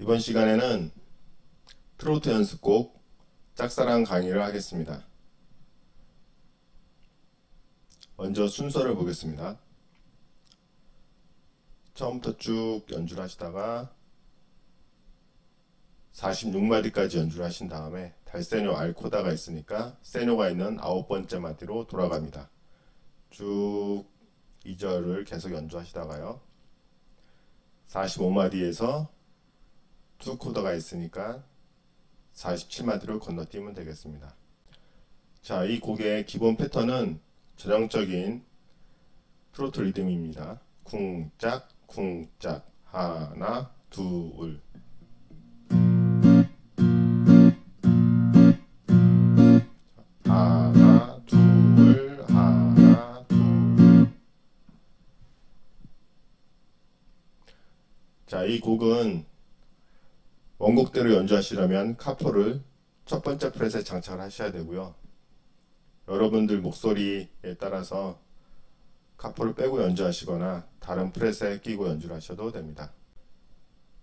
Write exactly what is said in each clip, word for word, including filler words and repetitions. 이번 시간에는 트로트 연습곡 짝사랑 강의를 하겠습니다. 먼저 순서를 보겠습니다. 처음부터 쭉 연주를 하시다가 사십육 마디까지 연주를 하신 다음에 달세뇨 알코다가 있으니까 세뇨가 있는 아홉 번째 마디로 돌아갑니다. 쭉 이 절을 계속 연주하시다가요. 사십오 마디에서 투코더가 있으니까 사십칠 마디로 건너뛰면 되겠습니다. 자, 이 곡의 기본 패턴은 전형적인 트로트 리듬입니다. 쿵짝 쿵짝 하나 둘 하나 둘 하나 둘. 자, 이 곡은 원곡대로 연주하시려면 카포를 첫 번째 프렛에 장착을 하셔야 되고요. 여러분들 목소리에 따라서 카포를 빼고 연주하시거나 다른 프렛에 끼고 연주를 하셔도 됩니다.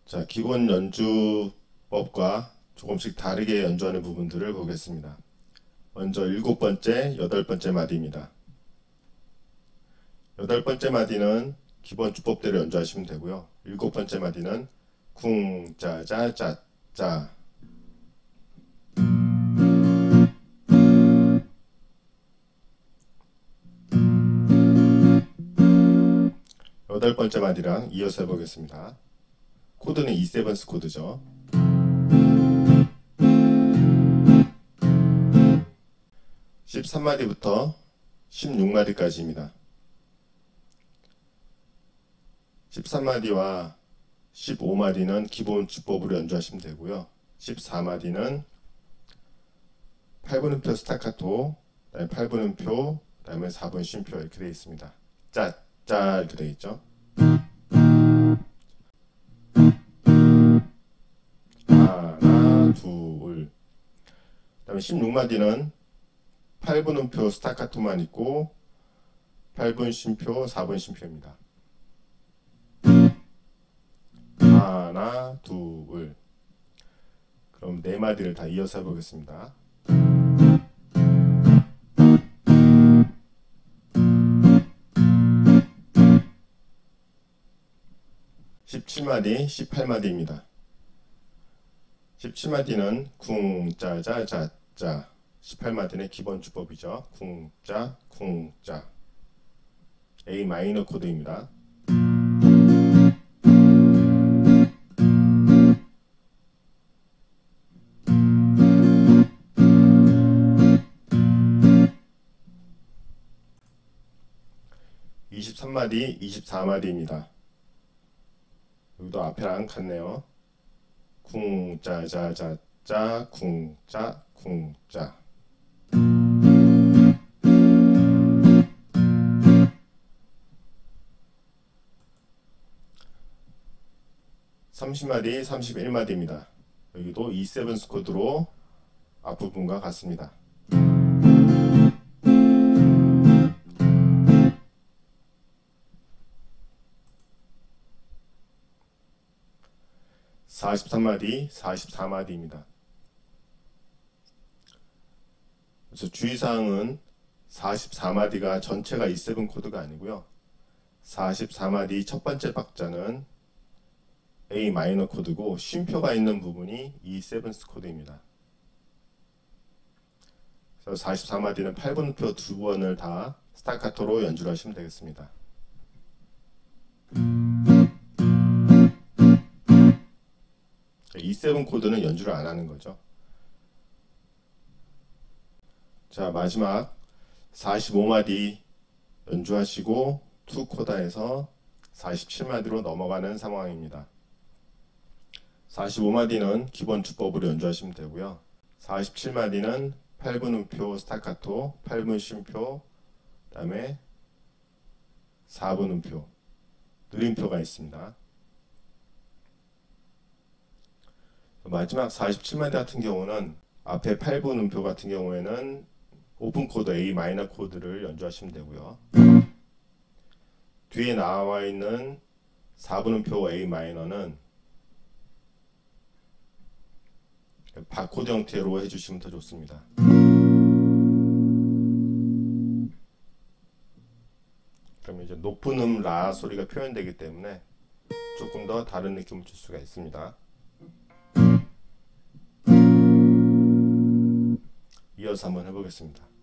자, 기본 연주법과 조금씩 다르게 연주하는 부분들을 보겠습니다. 먼저 일곱 번째, 여덟 번째 마디입니다. 여덟 번째 마디는 기본 주법대로 연주하시면 되고요. 일곱 번째 마디는 쿵, 짜, 짜, 짜, 짜. 여덟 번째 마디랑 이어서 해보겠습니다. 코드는 이 세븐스 코드죠. 십삼 마디부터 십육 마디까지입니다. 십삼 마디와 십오 마디는 기본 주법으로 연주하시면 되고요. 십사 마디는 팔 분음표 스타카토, 그다음에 팔 분음표, 그다음에 사 분 쉼표 이렇게 되어 있습니다. 짜짜 이렇게 되어 있죠. 하나, 둘. 그다음에 십육 마디는 팔 분음표 스타카토만 있고 팔 분 쉼표, 사 분 쉼표입니다. 하나, 둘. 그럼 네 마디를 다 이어서 해보겠습니다. 십칠 마디, 십팔 마디입니다. 십칠 마디는 쿵, 짜, 짜, 짜, 짜. 십팔 마디는 기본 주법이죠. 쿵, 짜, 쿵, 짜. A 마이너 코드입니다. 이십삼 마디, 이십사 마디입니다. 여기도 앞에랑 같네요. 쿵, 짜, 짜, 짜, 짜, 쿵, 짜, 쿵, 짜. 삼십 마디, 삼십일 마디입니다. 여기도 이 세븐스 코드로 앞부분과 같습니다. 사십삼 마디, 사십사 마디입니다. 그래서 주의사항은 사십사 마디가 전체가 이 세븐 코드가 아니고요. 사십사 마디 첫 번째 박자는 A 마이너 코드고 쉼표가 있는 부분이 이 세븐스 코드입니다. 그래서 사십사 마디는 팔 분음표 두 번을 다 스타카토로 연주를 하시면 되겠습니다. 이 세븐 코드는 연주를 안 하는 거죠. 자, 마지막 사십오 마디 연주하시고 투코다에서 사십칠 마디로 넘어가는 상황입니다. 사십오 마디는 기본 주법으로 연주하시면 되고요. 사십칠 마디는 팔 분음표 스타카토, 팔 분 쉼표, 그 다음에 사 분음표, 느림표가 있습니다. 마지막 사십칠 마디 같은 경우는 앞에 팔 분음표 같은 경우에는 오픈 코드 A 마이너 코드를 연주하시면 되고요. 뒤에 나와 있는 사 분음표 A 마이너는 바코드 형태로 해주시면 더 좋습니다. 그러면 이제 높은 음 라 소리가 표현되기 때문에 조금 더 다른 느낌을 줄 수가 있습니다. 이어서 한번 해보겠습니다.